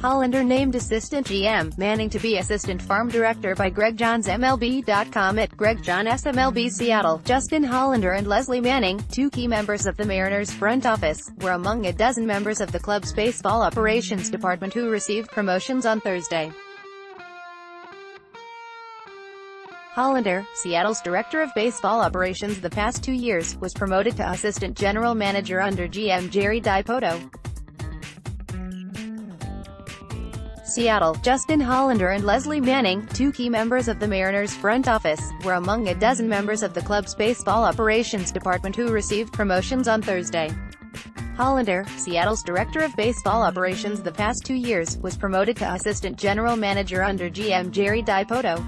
Hollander named assistant GM, Manning to be assistant farm director by Greg Johns. MLB.com at Greg Johns MLB Seattle, Justin Hollander and Leslie Manning, two key members of the Mariners front office, were among a dozen members of the club's baseball operations department who received promotions on Thursday. Hollander, Seattle's director of baseball operations the past 2 years, was promoted to assistant general manager under GM Jerry DiPoto. Seattle, Justin Hollander and Leslie Manning, two key members of the Mariners' front office, were among a dozen members of the club's baseball operations department who received promotions on Thursday. Hollander, Seattle's director of baseball operations the past 2 years, was promoted to assistant general manager under GM Jerry DiPoto.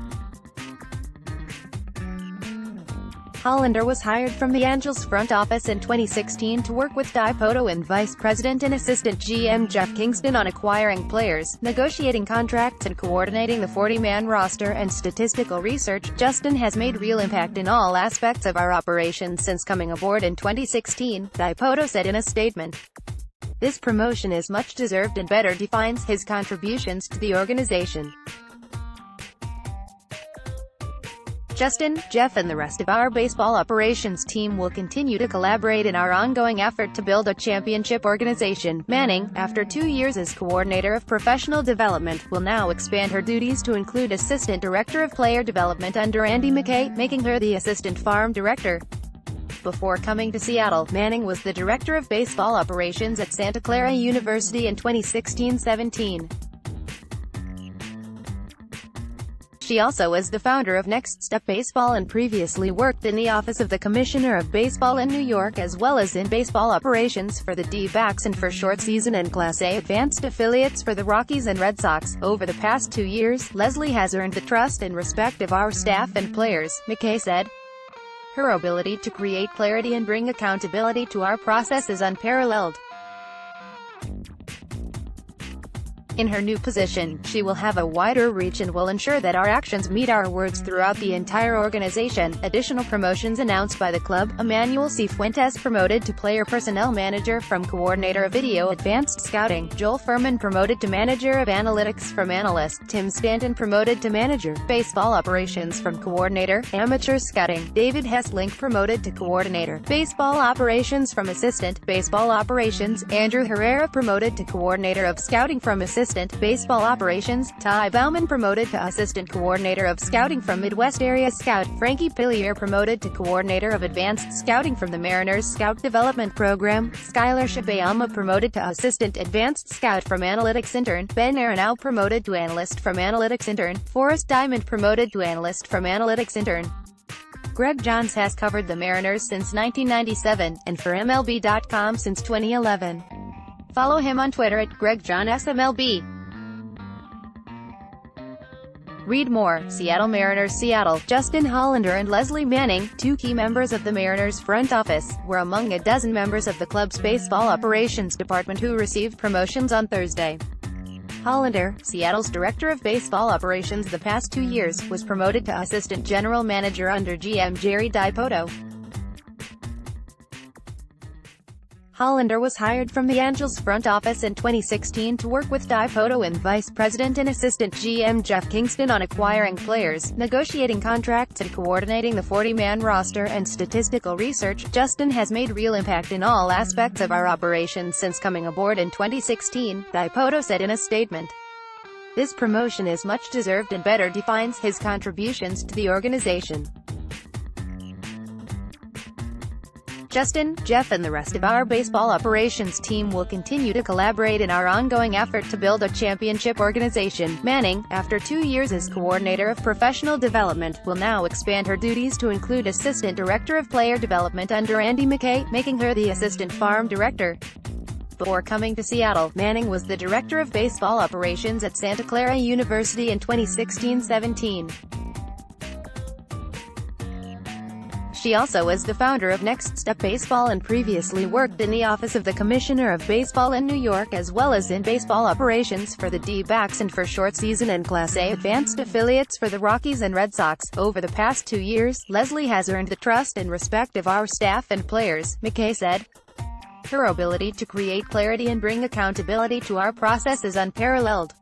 Hollander was hired from the Angels' front office in 2016 to work with DiPoto and Vice President and Assistant GM Jeff Kingston on acquiring players, negotiating contracts and coordinating the 40-man roster and statistical research. Justin has made real impact in all aspects of our operations since coming aboard in 2016, DiPoto said in a statement. This promotion is much deserved and better defines his contributions to the organization. Justin, Jeff and the rest of our baseball operations team will continue to collaborate in our ongoing effort to build a championship organization. Manning, after 2 years as coordinator of professional development, will now expand her duties to include assistant director of player development under Andy McKay, making her the assistant farm director. Before coming to Seattle, Manning was the director of baseball operations at Santa Clara University in 2016-17. She also is the founder of Next Step Baseball and previously worked in the office of the Commissioner of Baseball in New York as well as in baseball operations for the D-backs and for short season and Class A advanced affiliates for the Rockies and Red Sox. Over the past 2 years, Leslie has earned the trust and respect of our staff and players, McKay said. Her ability to create clarity and bring accountability to our process is unparalleled. In her new position, she will have a wider reach and will ensure that our actions meet our words throughout the entire organization. Additional promotions announced by the club: Emmanuel C. Fuentes promoted to player personnel manager from coordinator of video advanced scouting, Joel Fuhrman promoted to manager of analytics from analyst, Tim Stanton promoted to manager, baseball operations from coordinator, amateur scouting, David Hess-Link promoted to coordinator, baseball operations from assistant, baseball operations, Andrew Herrera promoted to coordinator of scouting from assistant, baseball operations, Ty Bauman promoted to assistant coordinator of scouting from Midwest Area Scout, Frankie Pillier promoted to coordinator of advanced scouting from the Mariners Scout Development Program, Skylar Shibayama promoted to assistant advanced scout from analytics intern, Ben Aranau promoted to analyst from analytics intern, Forrest Diamond promoted to analyst from analytics intern. Greg Johns has covered the Mariners since 1997, and for MLB.com since 2011. Follow him on Twitter at GregJohnsMLB. Read more: Seattle Mariners. Seattle, Justin Hollander and Leslie Manning, two key members of the Mariners front office, were among a dozen members of the club's baseball operations department who received promotions on Thursday. Hollander, Seattle's director of baseball operations the past 2 years, was promoted to assistant general manager under GM Jerry DiPoto. Hollander was hired from the Angels' front office in 2016 to work with DiPoto and Vice President and Assistant GM Jeff Kingston on acquiring players, negotiating contracts and coordinating the 40-man roster and statistical research. Justin has made real impact in all aspects of our operations since coming aboard in 2016, DiPoto said in a statement. This promotion is much deserved and better defines his contributions to the organization. Justin, Jeff and the rest of our baseball operations team will continue to collaborate in our ongoing effort to build a championship organization. Manning, after 2 years as coordinator of professional development, will now expand her duties to include assistant director of player development under Andy McKay, making her the assistant farm director. Before coming to Seattle, Manning was the director of baseball operations at Santa Clara University in 2016-17. She also is the founder of Next Step Baseball and previously worked in the office of the Commissioner of Baseball in New York as well as in baseball operations for the D-backs and for short season and Class A advanced affiliates for the Rockies and Red Sox. Over the past 2 years, Leslie has earned the trust and respect of our staff and players, McKay said. Her ability to create clarity and bring accountability to our process is unparalleled.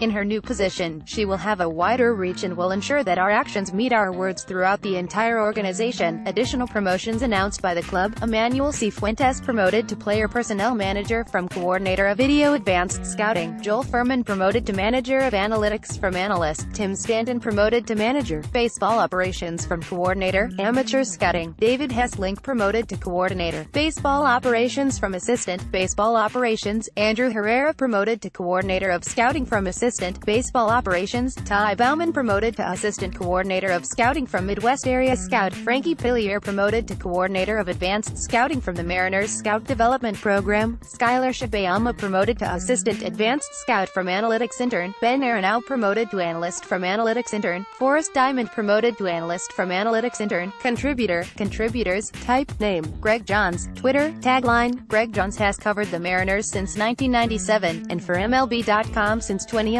In her new position, she will have a wider reach and will ensure that our actions meet our words throughout the entire organization. Additional promotions announced by the club: Emmanuel C. Fuentes promoted to player personnel manager from coordinator of video advanced scouting, Joel Fuhrman promoted to manager of analytics from analyst, Tim Stanton promoted to manager, baseball operations from coordinator, amateur scouting, David Hess-Link promoted to coordinator, baseball operations from assistant, baseball operations, Andrew Herrera promoted to coordinator of scouting from assistant, baseball operations, Ty Bauman promoted to assistant coordinator of scouting from Midwest Area Scout, Frankie Pillier promoted to coordinator of advanced scouting from the Mariners Scout Development Program, Skylar Shibayama promoted to assistant advanced scout from analytics intern, Ben Aranau promoted to analyst from analytics intern, Forrest Diamond promoted to analyst from analytics intern, contributor, contributors, type, name, Greg Johns, Twitter, tagline, Greg Johns has covered the Mariners since 1997, and for MLB.com since 2011.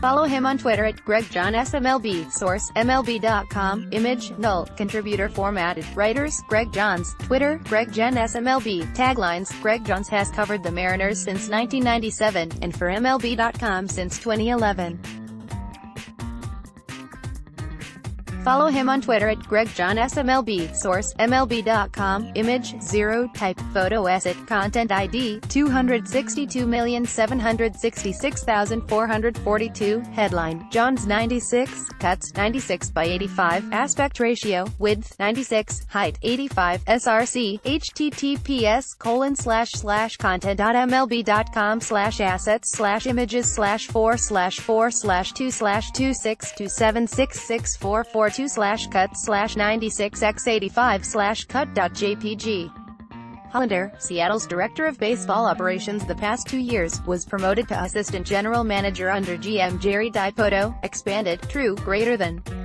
Follow him on Twitter at GregJohnsMLB. Source: MLB.com. Image: null. Contributor formatted. Writers: Greg Johns. Twitter: GregJohnsMLB. Taglines: Greg Johns has covered the Mariners since 1997, and for MLB.com since 2011. Follow him on Twitter at GregJohnsMLB. Source: MLB.com. Image: 0. Type: photo asset. Content ID: 262,766,442. Headline: Johns 96. Cuts: 96/85. Aspect ratio: width: 96. Height: 85. SRC: https://content.mlb.com/assets/images/4//262766442/cut/96x85/cut.jpg. Hollander, Seattle's director of baseball operations the past 2 years, was promoted to assistant general manager under GM Jerry DiPoto, expanded, true, greater than.